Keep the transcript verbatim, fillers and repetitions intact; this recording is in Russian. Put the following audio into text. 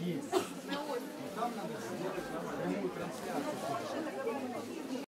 Есть. Там надо сделать прямую трансляцию.